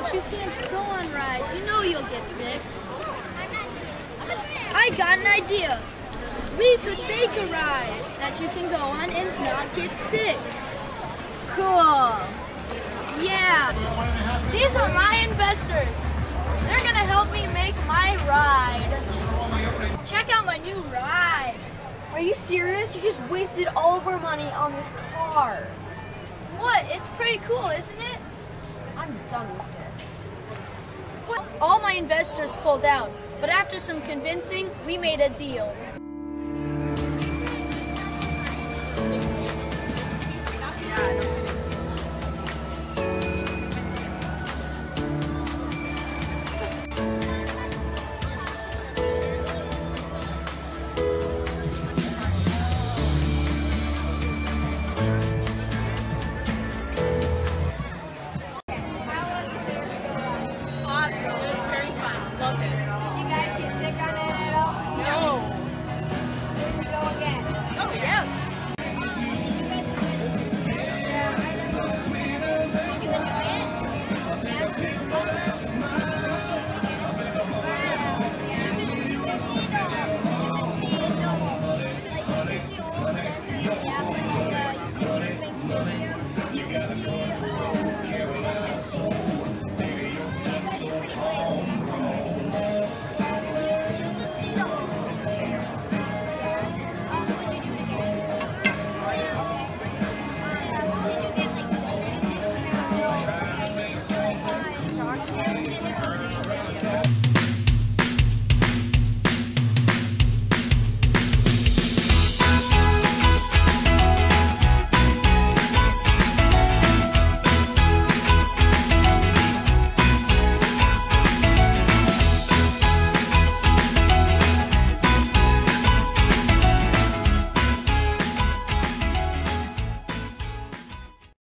But you can't go on rides. You know you'll get sick. I got an idea. We could make a ride that you can go on and not get sick. Cool. Yeah. These are my investors. They're gonna help me make my ride. Check out my new ride. Are you serious? You just wasted all of our money on this car. What? It's pretty cool, isn't it? I'm done with this. What? All my investors pulled out, but after some convincing, we made a deal.